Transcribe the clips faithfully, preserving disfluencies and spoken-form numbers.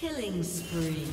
Killing spree.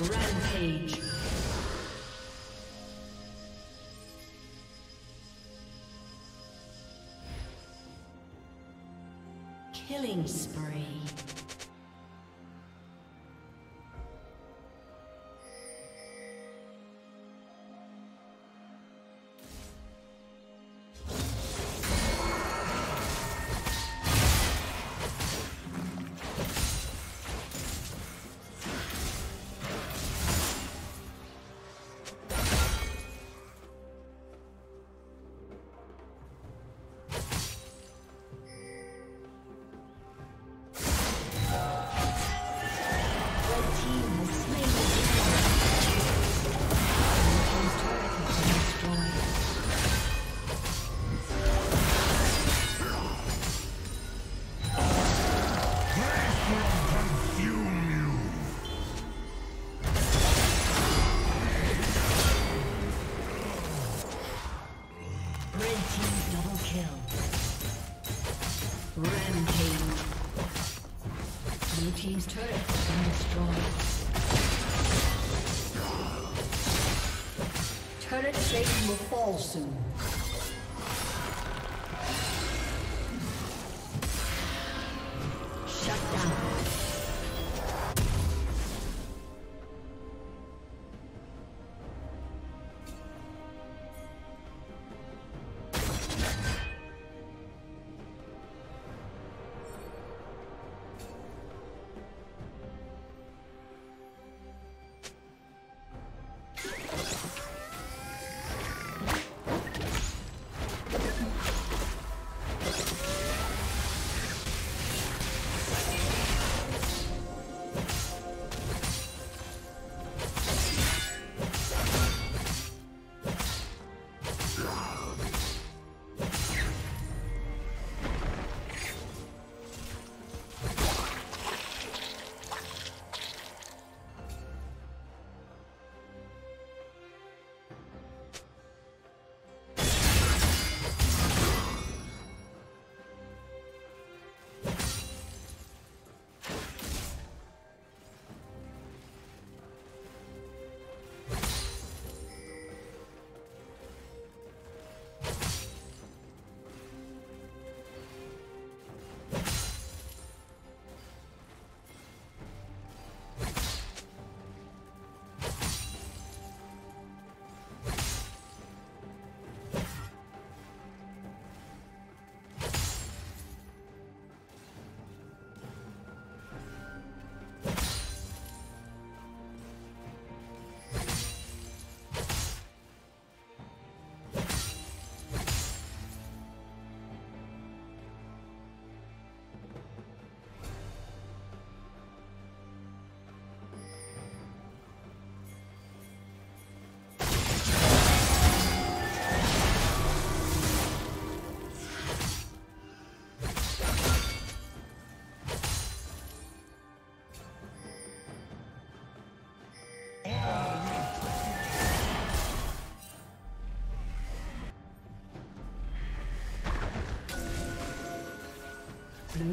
Rampage. Killing spree. Team's turret has been destroyed. Turret shaking will fall soon. Shut down. Blue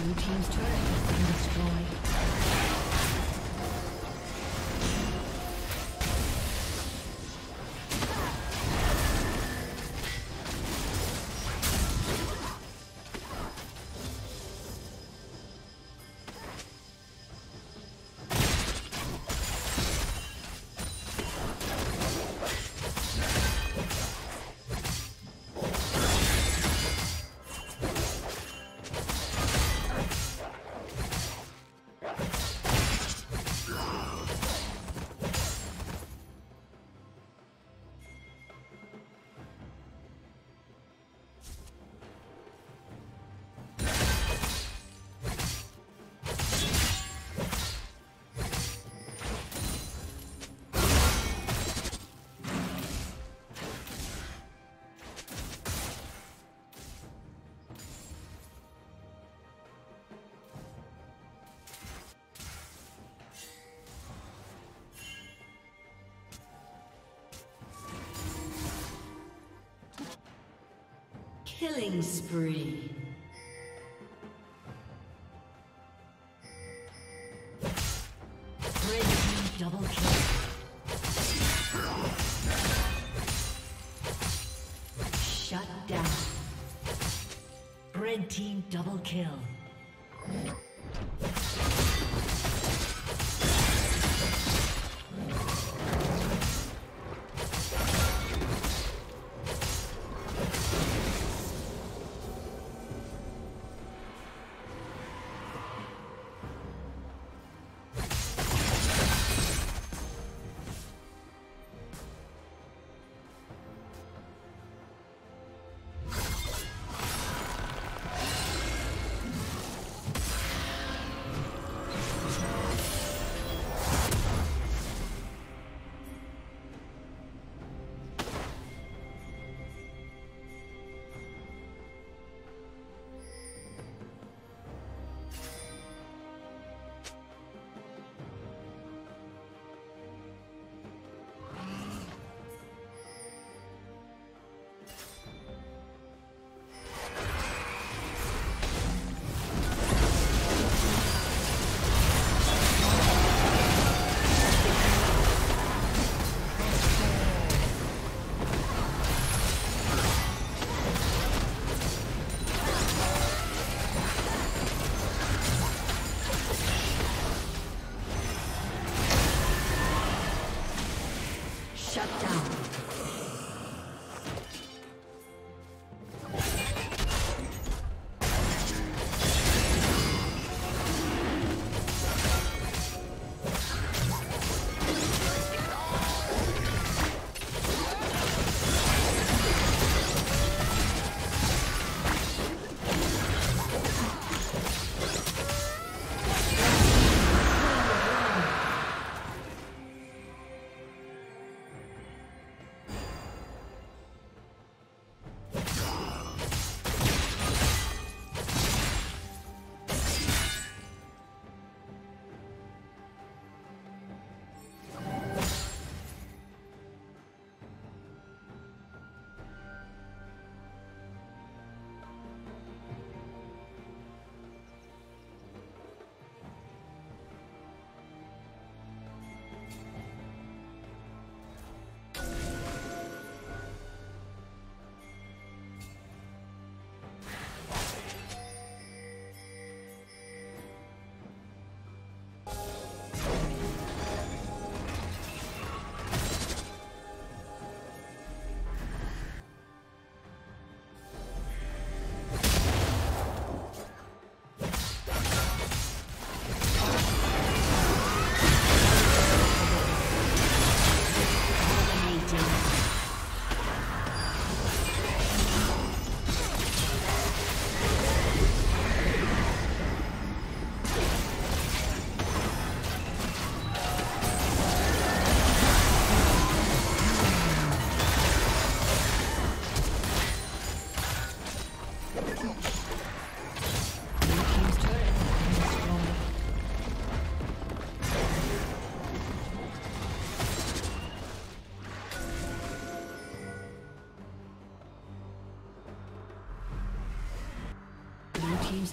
Blue team's turret has been destroyed. Killing spree. Red team double kill. Shut down. Red team double kill. His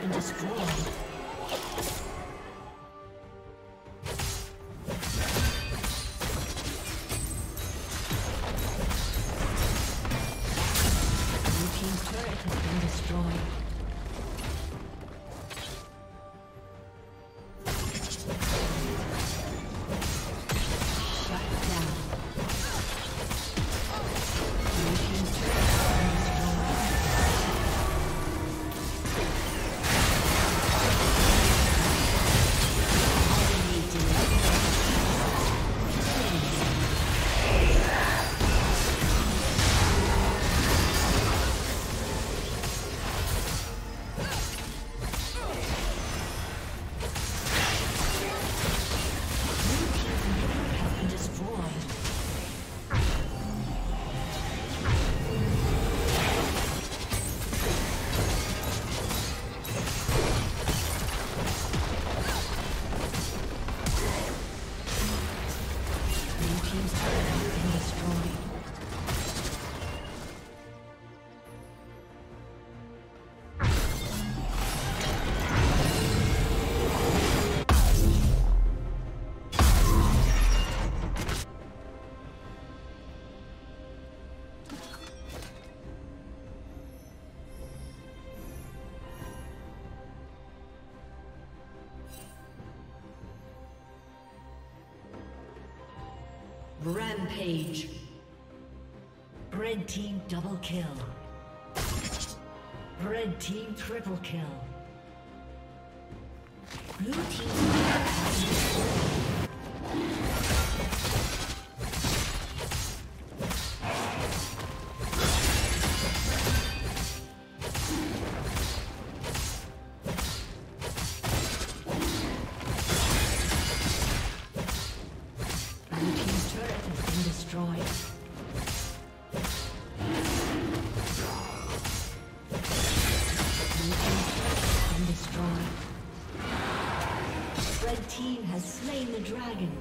been destroyed. Rampage. Red team double kill. Red team triple kill. Blue team. Red team has slain the dragon.